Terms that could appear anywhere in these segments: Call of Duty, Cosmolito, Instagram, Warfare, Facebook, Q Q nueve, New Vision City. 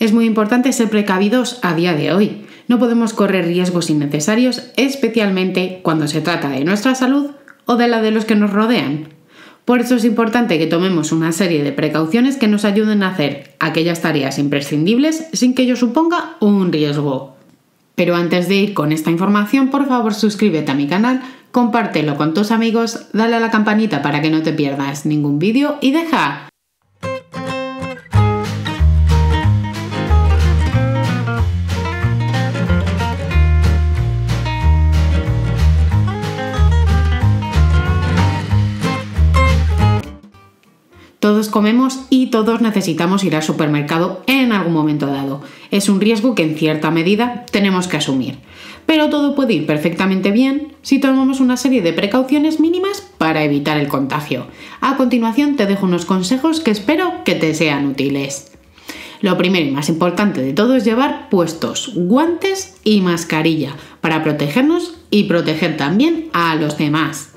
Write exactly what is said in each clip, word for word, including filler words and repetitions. Es muy importante ser precavidos a día de hoy. No podemos correr riesgos innecesarios, especialmente cuando se trata de nuestra salud o de la de los que nos rodean. Por eso es importante que tomemos una serie de precauciones que nos ayuden a hacer aquellas tareas imprescindibles sin que ello suponga un riesgo. Pero antes de ir con esta información, por favor suscríbete a mi canal, compártelo con tus amigos, dale a la campanita para que no te pierdas ningún vídeo y deja Todos comemos y todos necesitamos ir al supermercado en algún momento dado. Es un riesgo que en cierta medida tenemos que asumir. Pero todo puede ir perfectamente bien si tomamos una serie de precauciones mínimas para evitar el contagio. A continuación te dejo unos consejos que espero que te sean útiles. Lo primero y más importante de todo es llevar puestos, guantes y mascarilla para protegernos y proteger también a los demás.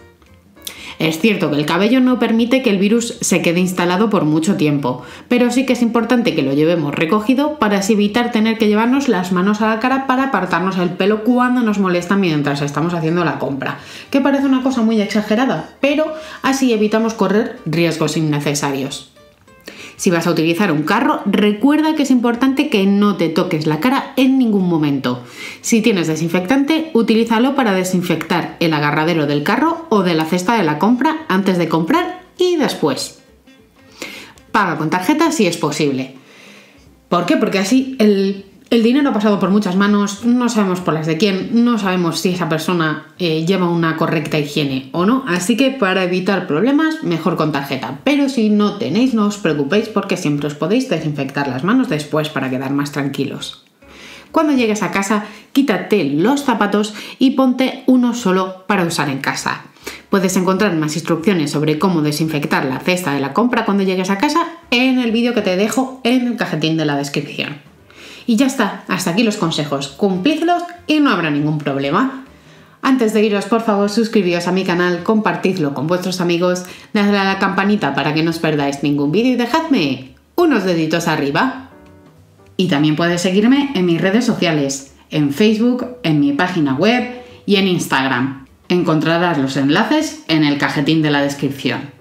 Es cierto que el cabello no permite que el virus se quede instalado por mucho tiempo, pero sí que es importante que lo llevemos recogido para así evitar tener que llevarnos las manos a la cara para apartarnos el pelo cuando nos molesta mientras estamos haciendo la compra, que parece una cosa muy exagerada, pero así evitamos correr riesgos innecesarios. Si vas a utilizar un carro, recuerda que es importante que no te toques la cara en ningún momento. Si tienes desinfectante, utilízalo para desinfectar el agarradero del carro o de la cesta de la compra antes de comprar y después. Paga con tarjeta si es posible. ¿Por qué? Porque así el, el dinero ha pasado por muchas manos, no sabemos por las de quién, no sabemos si esa persona eh, lleva una correcta higiene o no, así que para evitar problemas, mejor con tarjeta. Pero si no tenéis, no os preocupéis porque siempre os podéis desinfectar las manos después para quedar más tranquilos. Cuando llegues a casa, quítate los zapatos y ponte uno solo para usar en casa. Puedes encontrar más instrucciones sobre cómo desinfectar la cesta de la compra cuando llegues a casa en el vídeo que te dejo en el cajetín de la descripción. Y ya está, hasta aquí los consejos, cumplidlos y no habrá ningún problema. Antes de iros, por favor, suscribíos a mi canal, compartidlo con vuestros amigos, dadle a la campanita para que no os perdáis ningún vídeo y dejadme unos deditos arriba. Y también puedes seguirme en mis redes sociales, en Facebook, en mi página web y en Instagram. Encontrarás los enlaces en el cajetín de la descripción.